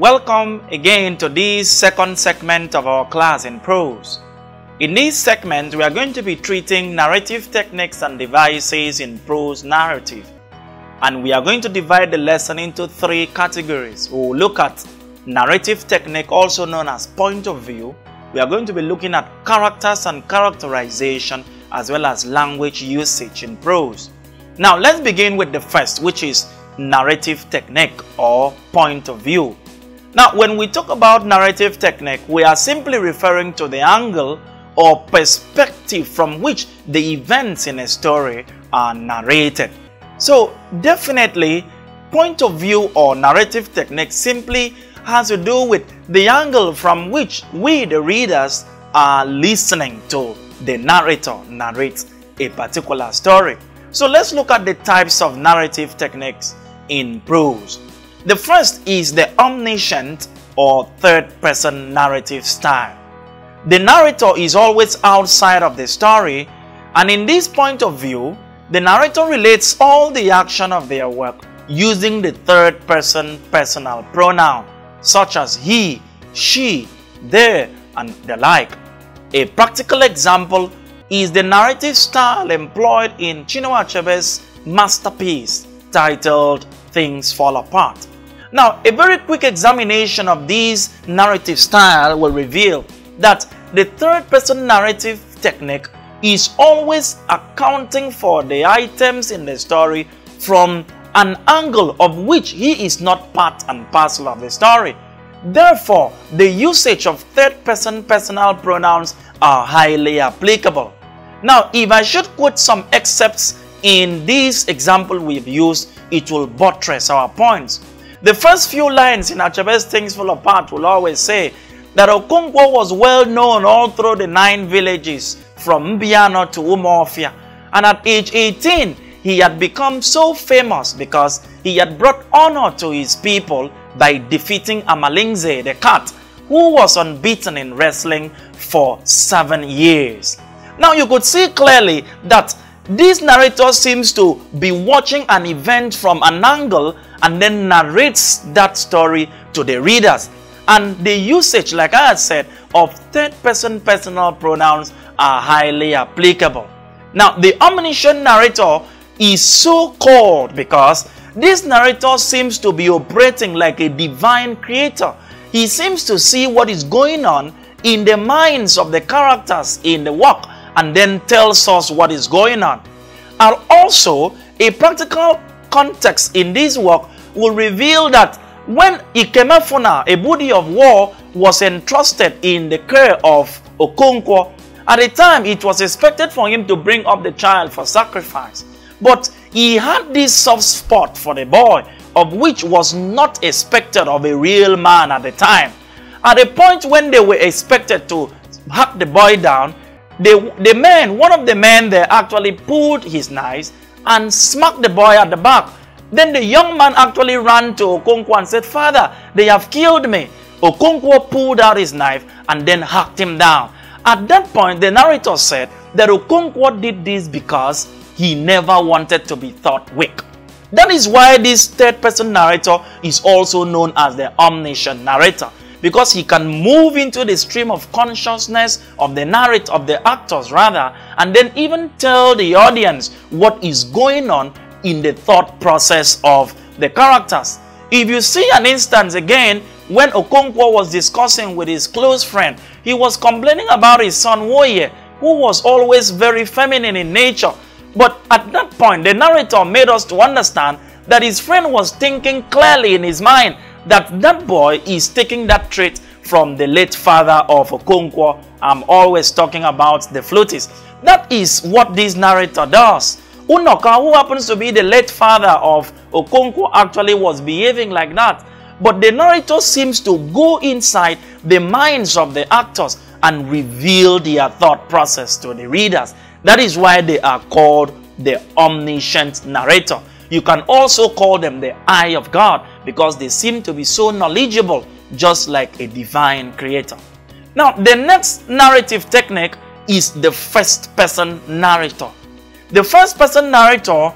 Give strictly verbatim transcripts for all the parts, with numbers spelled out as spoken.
Welcome again to this second segment of our class in prose. In this segment, we are going to be treating narrative techniques and devices in prose narrative. And we are going to divide the lesson into three categories. We will look at narrative technique, also known as point of view. We are going to be looking at characters and characterization, as well as language usage in prose. Now, let's begin with the first, which is narrative technique or point of view. Now, when we talk about narrative technique, we are simply referring to the angle or perspective from which the events in a story are narrated. So, definitely, point of view or narrative technique simply has to do with the angle from which we, the readers, are listening to the narrator narrate a particular story. So, let's look at the types of narrative techniques in prose. The first is the omniscient or third-person narrative style. The narrator is always outside of the story, and in this point of view, the narrator relates all the action of their work using the third-person personal pronoun, such as he, she, they, and the like. A practical example is the narrative style employed in Chinua Achebe's masterpiece titled Things Fall Apart. Now, a very quick examination of this narrative style will reveal that the third-person narrative technique is always accounting for the items in the story from an angle of which he is not part and parcel of the story. Therefore, the usage of third-person personal pronouns are highly applicable. Now, if I should quote some excerpts in this example we've used, it will buttress our points. The first few lines in Achebe's Things Fall Apart will always say that Okonkwo was well known all through the nine villages from Mbiano to Umuofia, and at age eighteen, he had become so famous because he had brought honor to his people by defeating Amalinze the cat, who was unbeaten in wrestling for seven years. Now, you could see clearly that this narrator seems to be watching an event from an angle and then narrates that story to the readers. And the usage, like I had said, of third-person personal pronouns are highly applicable. Now, the omniscient narrator is so called because this narrator seems to be operating like a divine creator. He seems to see what is going on in the minds of the characters in the work, and then tells us what is going on. And also, a practical context in this work will reveal that when Ikemefuna, a booty of war, was entrusted in the care of Okonkwo, at the time it was expected for him to bring up the child for sacrifice. But he had this soft spot for the boy, of which was not expected of a real man at the time. At the point when they were expected to hack the boy down, The, the man, one of the men there actually pulled his knives and smacked the boy at the back. Then the young man actually ran to Okonkwo and said, "Father, they have killed me." Okonkwo pulled out his knife and then hacked him down. At that point, the narrator said that Okonkwo did this because he never wanted to be thought weak. That is why this third-person narrator is also known as the omniscient narrator, because he can move into the stream of consciousness of the narrator, of the actors rather, and then even tell the audience what is going on in the thought process of the characters. If you see an instance again, when Okonkwo was discussing with his close friend, he was complaining about his son Woye, who was always very feminine in nature. But at that point, the narrator made us to understand that his friend was thinking clearly in his mind that that boy is taking that trait from the late father of Okonkwo. I'm always talking about the flutist. That is what this narrator does. Unoka, who happens to be the late father of Okonkwo, actually was behaving like that. But the narrator seems to go inside the minds of the actors and reveal their thought process to the readers. That is why they are called the omniscient narrator. You can also call them the eye of God, because they seem to be so knowledgeable, just like a divine creator. Now, the next narrative technique is the first-person narrator. The first-person narrator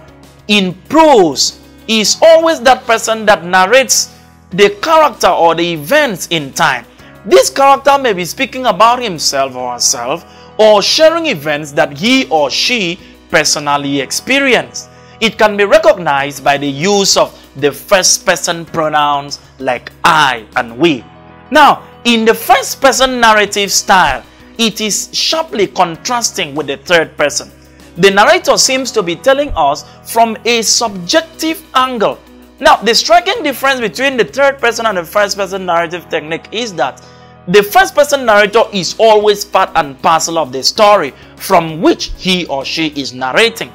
in prose is always that person that narrates the character or the events in time. This character may be speaking about himself or herself, or sharing events that he or she personally experienced. It can be recognized by the use of the first person pronouns like I and we. Now, in the first person narrative style, it is sharply contrasting with the third person. The narrator seems to be telling us from a subjective angle. Now, the striking difference between the third person and the first person narrative technique is that the first person narrator is always part and parcel of the story from which he or she is narrating.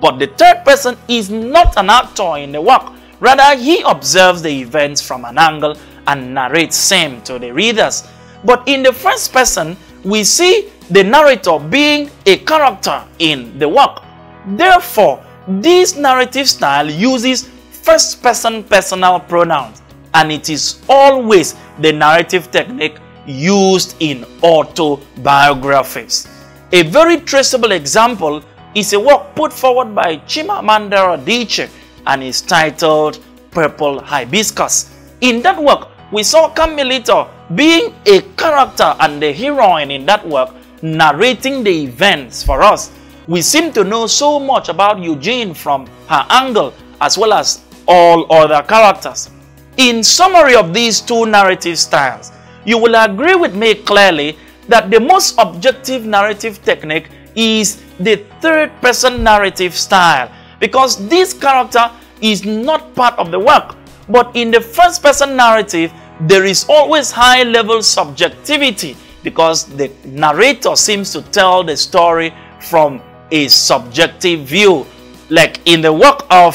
But the third person is not an actor in the work. Rather, he observes the events from an angle and narrates same to the readers. But in the first person, we see the narrator being a character in the work. Therefore, this narrative style uses first person personal pronouns, and it is always the narrative technique used in autobiographies. A very traceable example is a work put forward by Mandara Adichie and is titled Purple Hibiscus. In that work, we saw Kamilito being a character and the heroine in that work, narrating the events for us. We seem to know so much about Eugene from her angle as well as all other characters. In summary of these two narrative styles, you will agree with me clearly that the most objective narrative technique is the third-person narrative style, because this character is not part of the work. But in the first-person narrative, there is always high-level subjectivity, because the narrator seems to tell the story from a subjective view. Like in the work of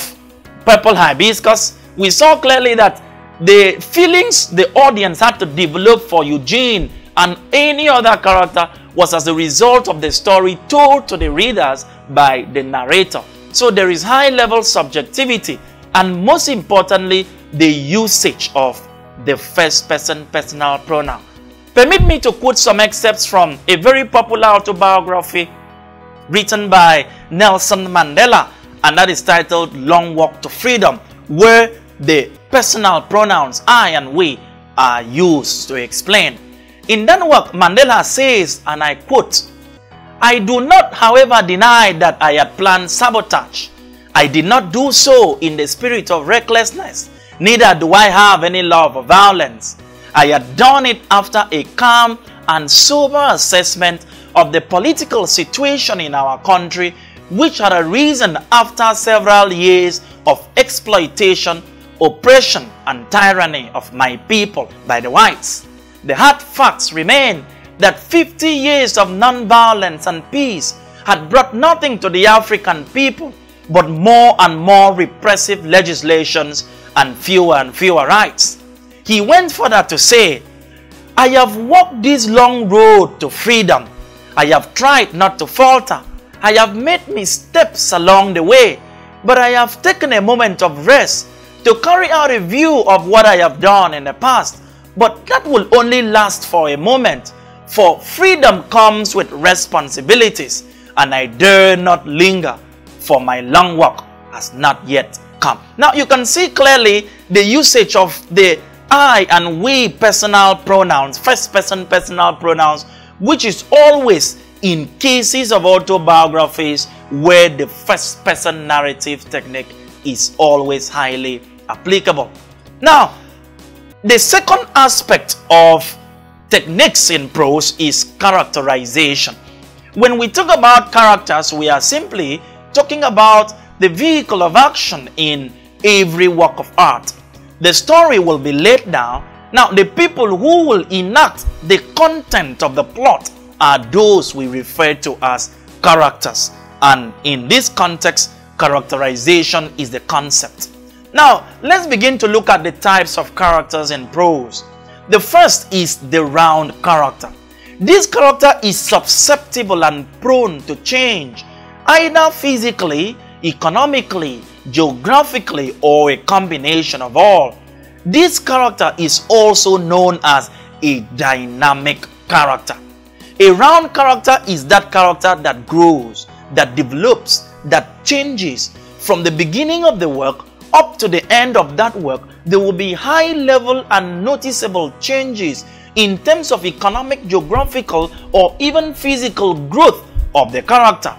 Purple Hibiscus, we saw clearly that the feelings the audience had to develop for Eugene and any other character was as a result of the story told to the readers by the narrator. So there is high-level subjectivity, and most importantly, the usage of the first-person personal pronoun. Permit me to quote some excerpts from a very popular autobiography written by Nelson Mandela, and that is titled Long Walk to Freedom, where the personal pronouns I and we are used to explain. In that work, Mandela says, and I quote, "I do not, however, deny that I had planned sabotage. I did not do so in the spirit of recklessness, neither do I have any love of violence. I had done it after a calm and sober assessment of the political situation in our country, which had arisen after several years of exploitation, oppression, and tyranny of my people by the whites. The hard facts remain that fifty years of non-violence and peace had brought nothing to the African people but more and more repressive legislations and fewer and fewer rights." He went further to say, "I have walked this long road to freedom. I have tried not to falter. I have made missteps along the way, but I have taken a moment of rest to carry out a review of what I have done in the past. But that will only last for a moment, for freedom comes with responsibilities, and I dare not linger, for my long walk has not yet come." Now you can see clearly the usage of the I and we personal pronouns, first person personal pronouns, which is always in cases of autobiographies where the first person narrative technique is always highly applicable. Now, the second aspect of techniques in prose is characterization. When we talk about characters, we are simply talking about the vehicle of action in every work of art. The story will be laid down. Now, the people who will enact the content of the plot are those we refer to as characters. And in this context, characterization is the concept. Now, let's begin to look at the types of characters in prose. The first is the round character. This character is susceptible and prone to change, either physically, economically, geographically, or a combination of all. This character is also known as a dynamic character. A round character is that character that grows, that develops, that changes from the beginning of the work up to the end of that work there will be high-level and noticeable changes in terms of economic, geographical, or even physical growth of the character.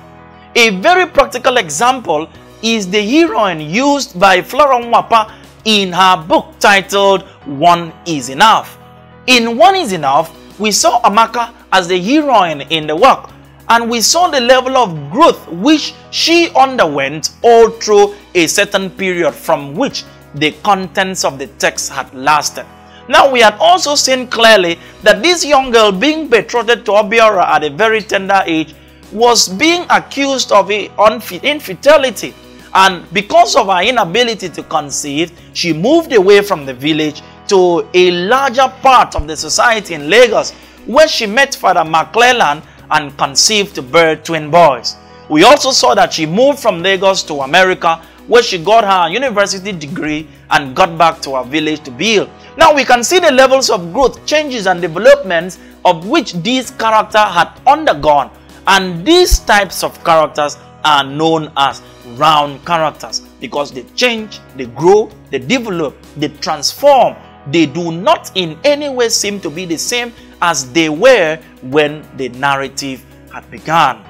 A very practical example is the heroine used by Flora Nwapa in her book titled One Is Enough. In One Is Enough, we saw Amaka as the heroine in the work, and we saw the level of growth which she underwent all through a certain period from which the contents of the text had lasted. Now, we had also seen clearly that this young girl being betrothed to Obiora at a very tender age was being accused of infidelity, and because of her inability to conceive, she moved away from the village to a larger part of the society in Lagos, where she met Father Maclellan and conceived to bear twin boys. We also saw that she moved from Lagos to America, where she got her university degree and got back to her village to build. Now, we can see the levels of growth, changes, and developments of which these characters had undergone, and these types of characters are known as round characters because they change, they grow, they develop, they transform. They do not in any way seem to be the same as they were when the narrative had begun.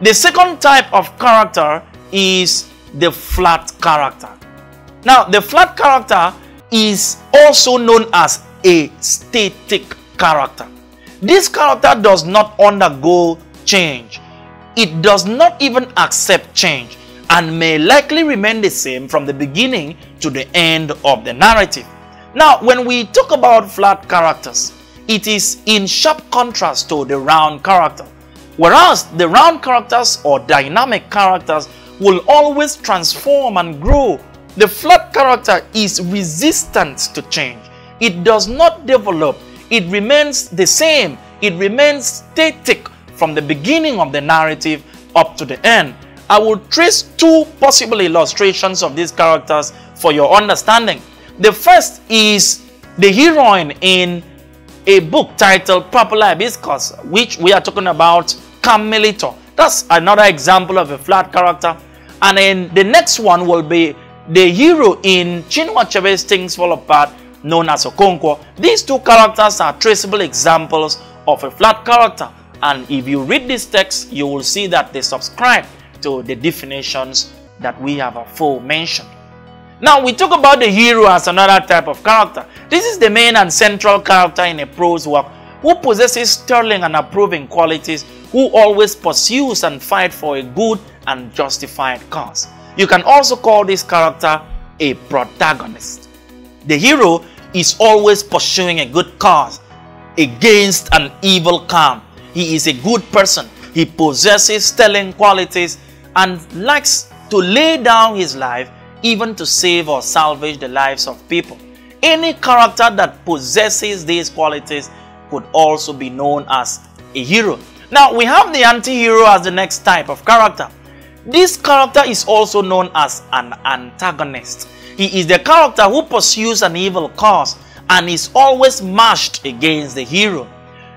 The second type of character is the flat character. Now, the flat character is also known as a static character. This character does not undergo change. It does not even accept change and may likely remain the same from the beginning to the end of the narrative. Now, when we talk about flat characters, it is in sharp contrast to the round character. Whereas the round characters or dynamic characters will always transform and grow, the flat character is resistant to change. It does not develop. It remains the same. It remains static from the beginning of the narrative up to the end. I will trace two possible illustrations of these characters for your understanding. The first is the heroine in a book titled Purple Hibiscus, which we are talking about Camelito. That's another example of a flat character. And then the next one will be the hero in Chinua Achebe's Things Fall Apart, known as Okonkwo. These two characters are traceable examples of a flat character. And if you read this text, you will see that they subscribe to the definitions that we have aforementioned. Now, we talk about the hero as another type of character. This is the main and central character in a prose work who possesses sterling and approving qualities, who always pursues and fights for a good and justified cause. You can also call this character a protagonist. The hero is always pursuing a good cause against an evil camp. He is a good person. He possesses sterling qualities and likes to lay down his life even to save or salvage the lives of people. Any character that possesses these qualities could also be known as a hero. Now, we have the anti-hero as the next type of character. This character is also known as an antagonist. He is the character who pursues an evil cause and is always matched against the hero.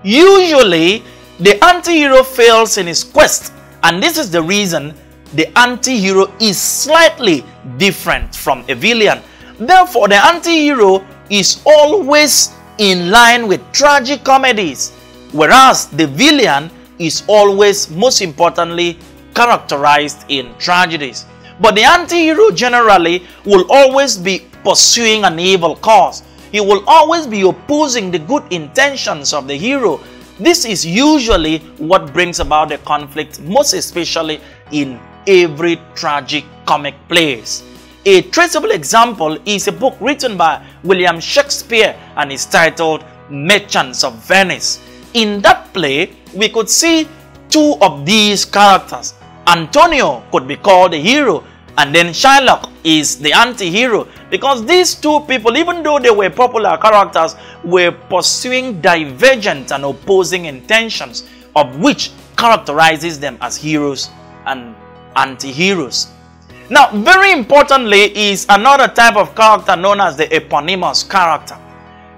Usually, the anti-hero fails in his quest, and this is the reason the anti-hero is slightly different from a villain. Therefore, the anti-hero is always in line with tragic comedies, whereas the villain is always, most importantly, characterized in tragedies. But the anti-hero generally will always be pursuing an evil cause. He will always be opposing the good intentions of the hero. This is usually what brings about the conflict, most especially in every tragic comic plays. A traceable example is a book written by William Shakespeare and is titled Merchant of Venice. In that play, we could see two of these characters. Antonio could be called the hero, and then Shylock is the anti-hero, because these two people, even though they were popular characters, were pursuing divergent and opposing intentions, of which characterizes them as heroes and anti-heroes. Now, very importantly is another type of character known as the eponymous character.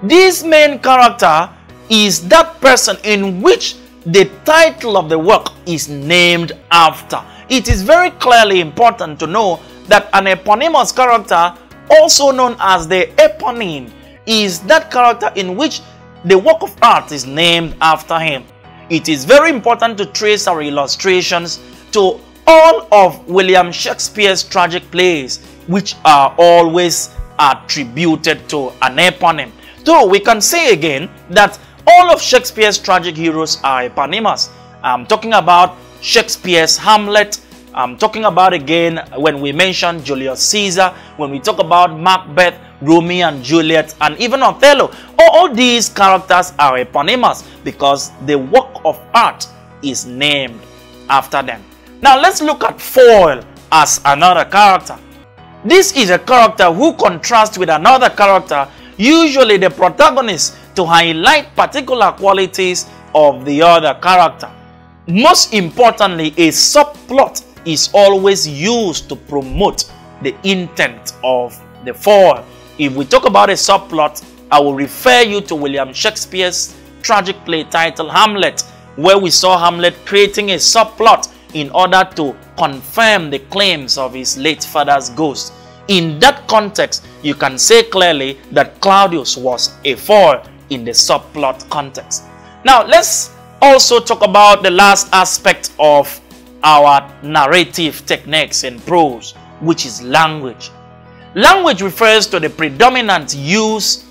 This main character is that person in which the title of the work is named after. It is very clearly important to know that an eponymous character also known as the eponym, is that character in which the work of art is named after him. It is very important to trace our illustrations to all of William Shakespeare's tragic plays, which are always attributed to an eponym. Though we can say again that all of Shakespeare's tragic heroes are eponymous. I'm talking about Shakespeare's Hamlet. I'm talking about again when we mention Julius Caesar, when we talk about Macbeth, Romeo and Juliet, and even Othello. All these characters are eponymous because the work of art is named after them. Now let's look at foil as another character. This is a character who contrasts with another character, usually the protagonist, to highlight particular qualities of the other character. Most importantly, a subplot is always used to promote the intent of the foil. If we talk about a subplot, I will refer you to William Shakespeare's tragic play titled Hamlet, where we saw Hamlet creating a subplot in order to confirm the claims of his late father's ghost. In that context, you can say clearly that Claudius was a foil in the subplot context. Now, let's also talk about the last aspect of our narrative techniques in prose, which is language. Language refers to the predominant use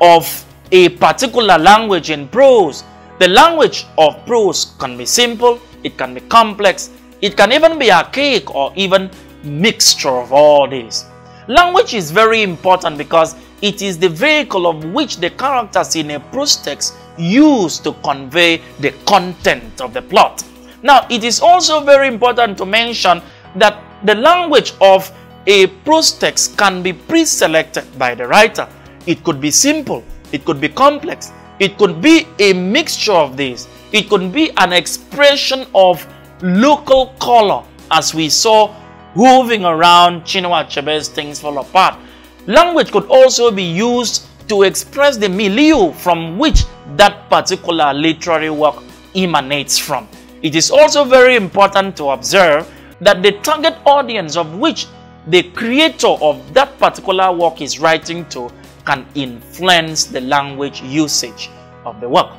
of a particular language in prose. The language of prose can be simple, it can be complex, it can even be archaic or even mixture of all these. Language is very important because it is the vehicle of which the characters in a prose text use to convey the content of the plot. Now, it is also very important to mention that the language of a prose text can be pre-selected by the writer. It could be simple, it could be complex, it could be a mixture of these. It could be an expression of local color, as we saw moving around Chinua Achebe's Things Fall Apart. Language could also be used to express the milieu from which that particular literary work emanates from. It is also very important to observe that the target audience of which the creator of that particular work is writing to can influence the language usage of the work.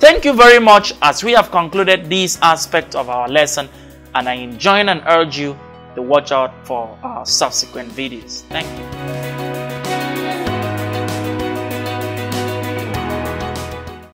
Thank you very much, as we have concluded this aspect of our lesson, and I enjoin and urge you to watch out for our subsequent videos. Thank you.